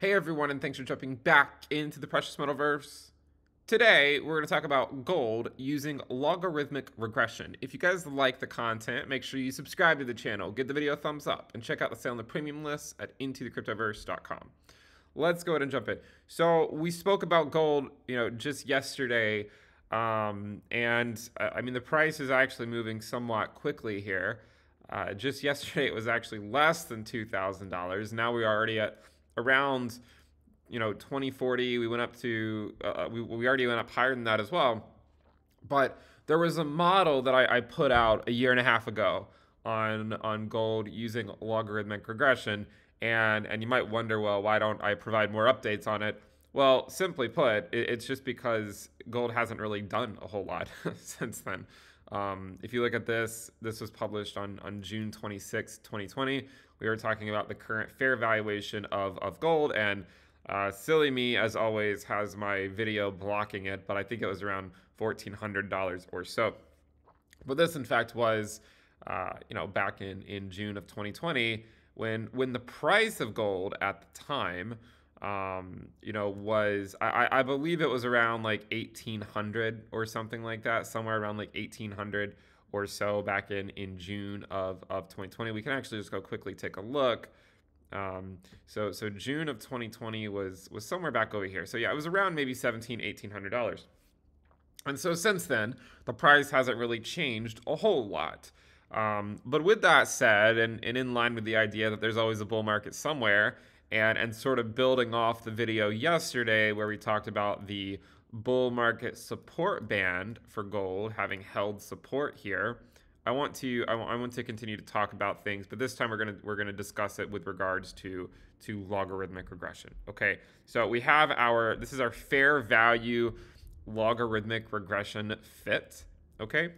Hey everyone, and thanks for jumping back into the Precious Metalverse. Today, we're going to talk about gold using logarithmic regression. If you guys like the content, make sure you subscribe to the channel, give the video a thumbs up, and check out the sale on the premium list at intothecryptoverse.com. Let's go ahead and jump in. So we spoke about gold, just yesterday, and I mean the price is actually moving somewhat quickly here. Just yesterday, it was actually less than $2,000. Now we are already at around 2040. We went up to we already went up higher than that as well, but there was a model that I put out a year and a half ago on gold using logarithmic regression, and you might wonder, well, why don't I provide more updates on it? Well, simply put, it's just because gold hasn't really done a whole lot since then. If you look at this was published on June 26, 2020. We were talking about the current fair valuation of gold, and silly me, as always, has my video blocking it, but I think it was around $1,400 or so. But this, in fact, was back in June of 2020 when the price of gold at the time, was I believe it was around like 1800 or something like that, somewhere around like 1800 or so back in June of 2020. We can actually just go quickly take a look. So June of 2020 was somewhere back over here. So yeah, it was around maybe $1,700, $1,800. And so since then, the price hasn't really changed a whole lot. But with that said, and in line with the idea that there's always a bull market somewhere, and sort of building off the video yesterday where we talked about the bull market support band for gold having held support here, I want to continue to talk about things, but this time we're gonna discuss it with regards to logarithmic regression. Okay, so we have this is our fair value logarithmic regression fit. Okay,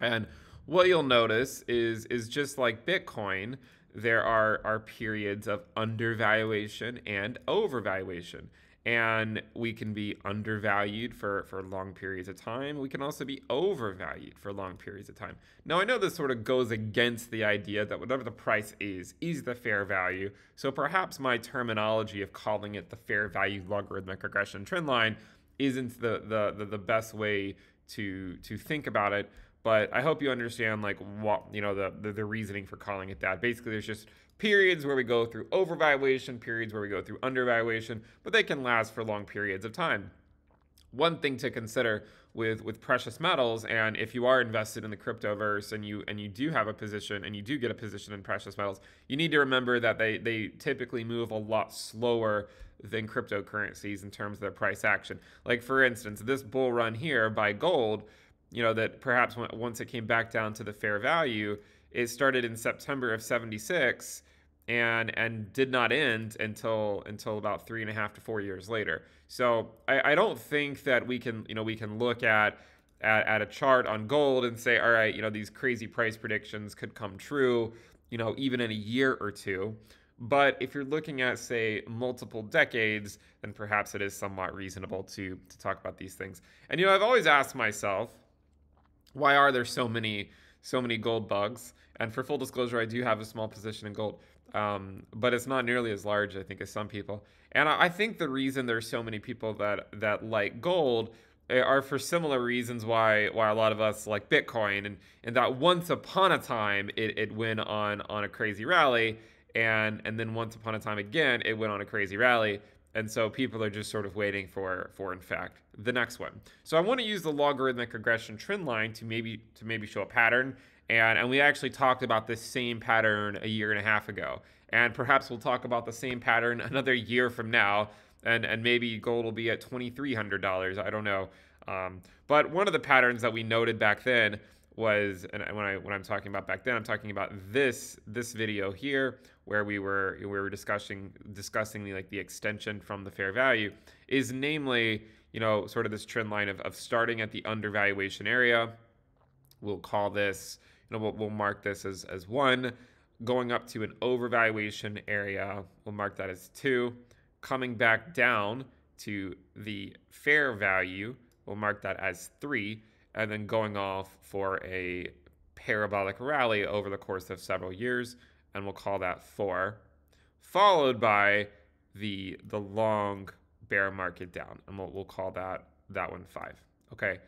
and what you'll notice is just like Bitcoin, there are periods of undervaluation and overvaluation. And we can be undervalued for long periods of time. We can also be overvalued for long periods of time. Now, I know this sort of goes against the idea that whatever the price is the fair value. So perhaps my terminology of calling it the fair value logarithmic regression trend line isn't the best way to think about it. But I hope you understand, like, what the reasoning for calling it that. Basically, there's just periods where we go through overvaluation, periods where we go through undervaluation, but they can last for long periods of time. One thing to consider with precious metals, and if you are invested in the cryptoverse and you do have a position and you do get a position in precious metals, you need to remember that they typically move a lot slower than cryptocurrencies in terms of their price action. Like, for instance, this bull run here by gold, that perhaps once it came back down to the fair value, it started in September of 76 and did not end until about 3.5 to 4 years later. So I don't think that we can look at a chart on gold and say, all right, these crazy price predictions could come true, even in a year or two. But if you're looking at, say, multiple decades, then perhaps it is somewhat reasonable to talk about these things. And I've always asked myself, why are there so many gold bugs? And for full disclosure, I do have a small position in gold, but it's not nearly as large, I think, as some people. And I think the reason there's so many people that like gold are for similar reasons why a lot of us like Bitcoin, and that once upon a time it went on a crazy rally, and then once upon a time again it went on a crazy rally. And so people are just sort of waiting for in fact, the next one. So I want to use the logarithmic regression trend line to maybe show a pattern. And we actually talked about this same pattern a year and a half ago. And perhaps we'll talk about the same pattern another year from now. And maybe gold will be at $2,300. I don't know. But one of the patterns that we noted back then was, and when I'm talking about back then, I'm talking about this video here where we were discussing the extension from the fair value, is namely, sort of this trend line of starting at the undervaluation area. We'll call this, we'll mark this as one, going up to an overvaluation area. We'll mark that as two, coming back down to the fair value. We'll mark that as three, and then going off for a parabolic rally over the course of several years, and we'll call that four, followed by the long bear market down, and we'll call that one 5. Okay.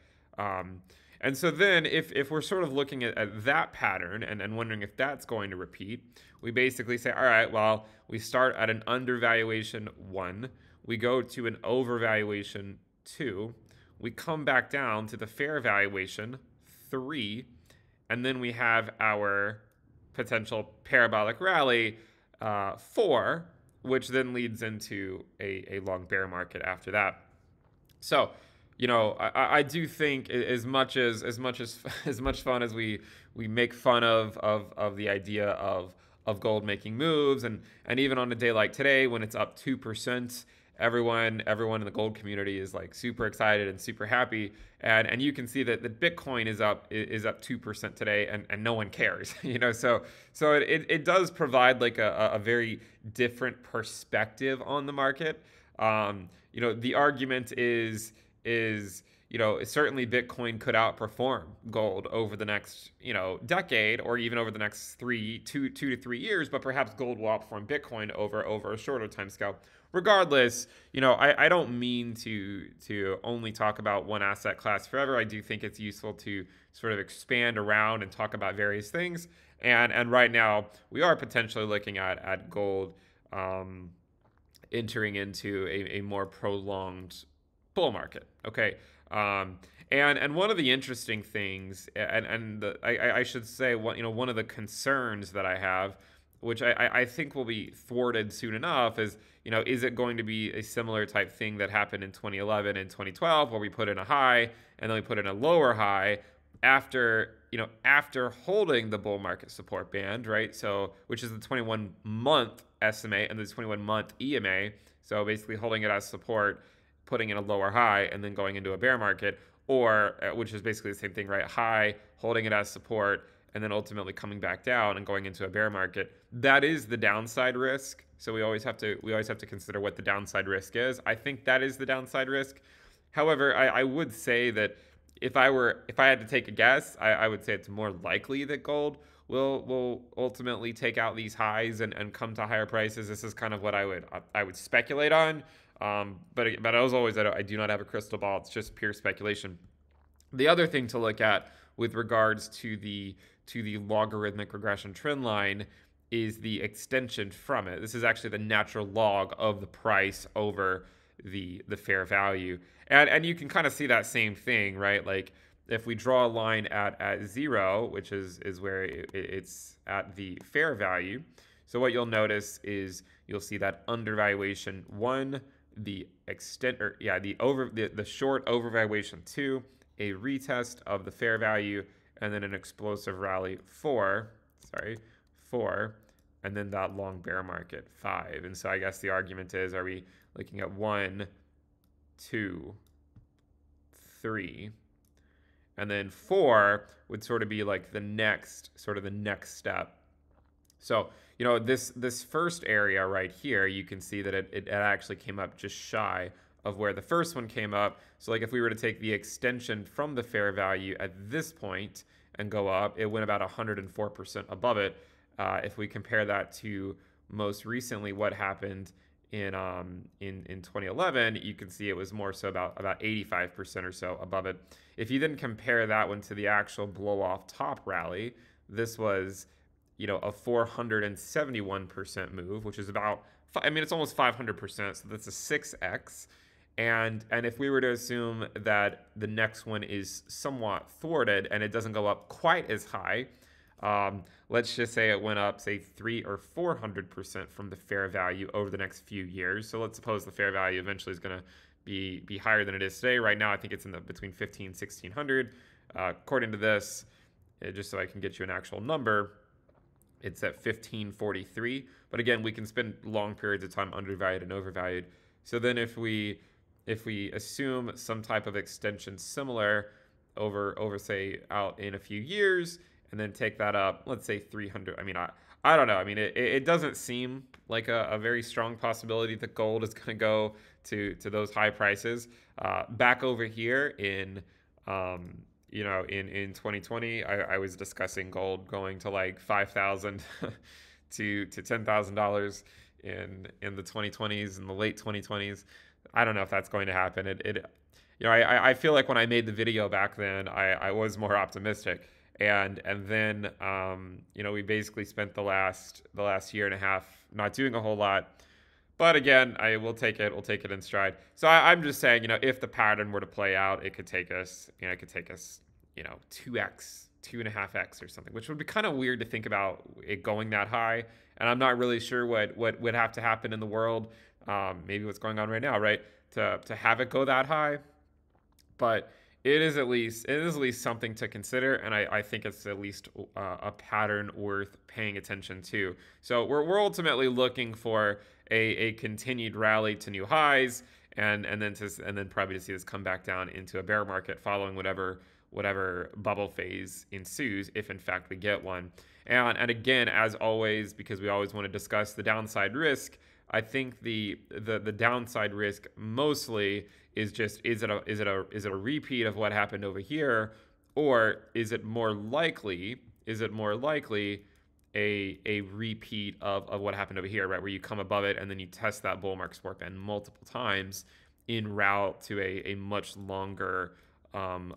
And so then if we're sort of looking at that pattern and wondering if that's going to repeat, we basically say, all right, well, we start at an undervaluation 1, we go to an overvaluation 2, we come back down to the fair valuation 3, and then we have our potential parabolic rally 4, which then leads into a long bear market after that. So, you know, I do think as much fun as we make fun of the idea of gold making moves, and even on a day like today when it's up 2%, everyone in the gold community is like super excited and super happy, and you can see that the Bitcoin is up 2% today, and no one cares, you know. So it does provide like a very different perspective on the market. You know, the argument is, you know, certainly Bitcoin could outperform gold over the next, you know, decade, or even over the next two to three years, but perhaps gold will outperform Bitcoin over a shorter time scale. Regardless, you know, I don't mean to only talk about one asset class forever. I do think it's useful to sort of expand around and talk about various things. And right now we are potentially looking at gold entering into a more prolonged bull market. Okay. And one of the interesting things, and I should say, you know, one of the concerns that I have, which I think will be thwarted soon enough, is, you know, is it going to be a similar type thing that happened in 2011 and 2012, where we put in a high and then we put in a lower high after holding the bull market support band, right? So, which is the 21-month SMA and the 21-month EMA. So basically holding it as support, putting in a lower high, and then going into a bear market, or which is basically the same thing, right? High, holding it as support, and then ultimately coming back down and going into a bear market. That is the downside risk. So we always have to consider what the downside risk is. I think that is the downside risk. However, I would say that if I had to take a guess, I would say it's more likely that gold will ultimately take out these highs and come to higher prices. This is kind of what I would speculate on. But as always, I do not have a crystal ball. It's just pure speculation. The other thing to look at with regards to the logarithmic regression trend line is the extension from it. This is actually the natural log of the price over the fair value. And you can kind of see that same thing, right? Like if we draw a line at 0, which is where it's at the fair value. So what you'll notice is you'll see that undervaluation 1, the short overvaluation 2, a retest of the fair value, and then an explosive rally 4, and then that long bear market 5. And so I guess the argument is, are we looking at 1, 2, 3, and then 4 would sort of be like the next step. So, you know, this first area right here, you can see that it actually came up just shy of where the first one came up. So like if we were to take the extension from the fair value at this point and go up, it went about 104% above it. If we compare that to most recently what happened in 2011, you can see it was more so about 85% or so above it. If you then compare that one to the actual blow off top rally, this was, you know, a 471% move, which is about, I mean, it's almost 500%, so that's a 6x. And if we were to assume that the next one is somewhat thwarted and it doesn't go up quite as high, let's just say it went up, say, 300 or 400% from the fair value over the next few years. So let's suppose the fair value eventually is going to be higher than it is today. Right now, I think it's in the between 1,500 and 1,600. According to this, just so I can get you an actual number, it's at 1,543, but again, we can spend long periods of time undervalued and overvalued. So then if we assume some type of extension similar over say out in a few years, and then take that up, let's say 300. I mean, I don't know. I mean, it doesn't seem like a very strong possibility that gold is going to go to those high prices. Back over here in you know, in 2020, I was discussing gold going to like $5,000 to $10,000. in the 2020s, in the late 2020s. I don't know if that's going to happen. I feel like when I made the video back then, I was more optimistic. And then, we basically spent the last year and a half not doing a whole lot. But again, we'll take it in stride. So I'm just saying, if the pattern were to play out, it could take us, it could take us 2x, 2.5x or something, which would be kind of weird to think about it going that high. And I'm not really sure what would have to happen in the world, maybe what's going on right now, right, to have it go that high. But it is at least something to consider, and I think it's at least a pattern worth paying attention to. So we're ultimately looking for a continued rally to new highs, and then probably to see this come back down into a bear market following whatever bubble phase ensues, if in fact we get one. And again, as always, because we always want to discuss the downside risk, I think the downside risk mostly is just, is it a repeat of what happened over here, or is it more likely a repeat of what happened over here, right, where you come above it and then you test that bull market support band multiple times en route to a much longer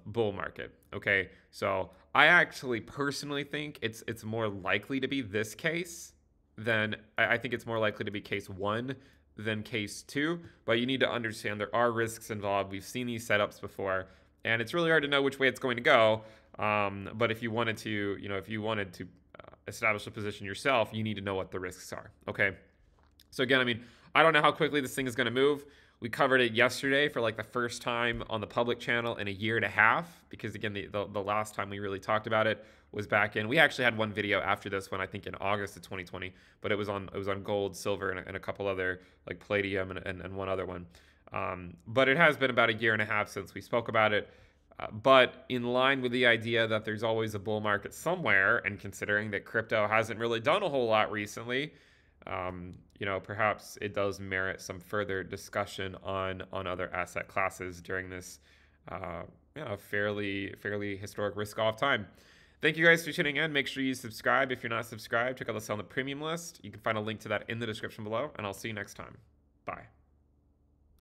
bull market. Okay, so I actually personally think it's more likely to be this case than, I think it's more likely to be case one than case two, but you need to understand there are risks involved. We've seen these setups before, and it's really hard to know which way it's going to go. But if you wanted to, establish a position yourself, you need to know what the risks are. Okay, so again, I don't know how quickly this thing is going to move. We covered it yesterday for like the first time on the public channel in a year and a half, because again, the last time we really talked about it was back in, we actually had one video after this one, I think in August of 2020, but it was on gold, silver, and a couple other, like palladium and one other one. But it has been about a year and a half since we spoke about it. But in line with the idea that there's always a bull market somewhere, and considering that crypto hasn't really done a whole lot recently, perhaps it does merit some further discussion on other asset classes during this fairly historic risk-off time. Thank you guys for tuning in. Make sure you subscribe. If you're not subscribed, check out the Sell on the Premium list. You can find a link to that in the description below, and I'll see you next time. Bye.